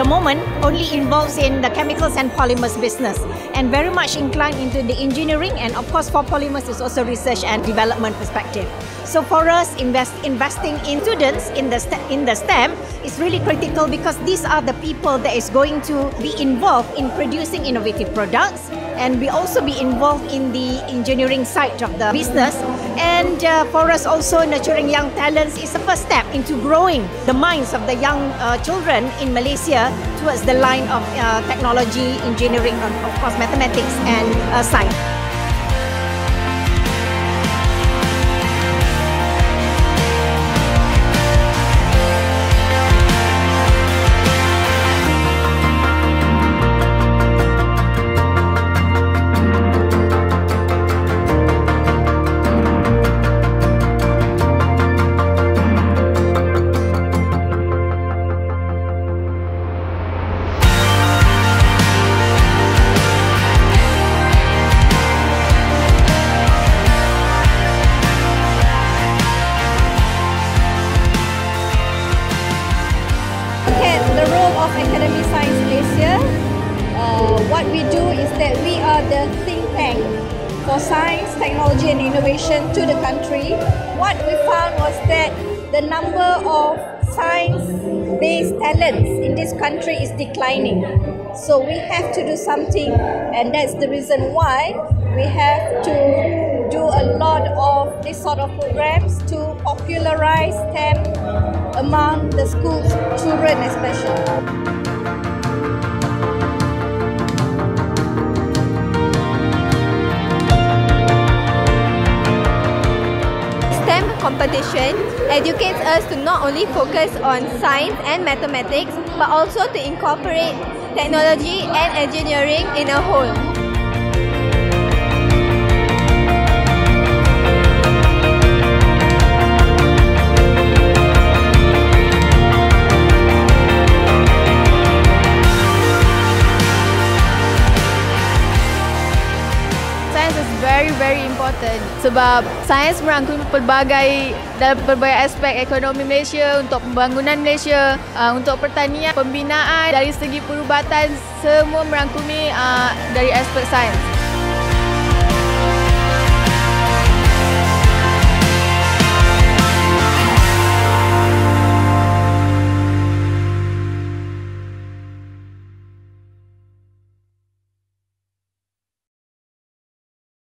the moment only involves in the chemicals and polymers business, and very much inclined into the engineering, and of course for polymers is also research and development perspective. So for us, investing in students in the STEM is really critical, because these are the people that is going to be involved in producing innovative products, and we also be involved in the engineering side of the business. And for us also, nurturing young talents is a first step into growing the minds of the young children in Malaysia towards the line of technology, engineering, and of course mathematics and science. Academy Science Asia, what we do is that we are the think tank for science, technology and innovation to the country. What we found was that the number of science-based talents in this country is declining. So we have to do something, and that's the reason why we have to do a lot of this sort of programs to popularize STEM among the school's children especially. Competition educates us to not only focus on science and mathematics, but also to incorporate technology and engineering in a whole. Very important sebab sains merangkumi pelbagai dalam pelbagai aspek ekonomi Malaysia, untuk pembangunan Malaysia, untuk pertanian, pembinaan, dari segi perubatan, semua merangkumi dari aspek sains.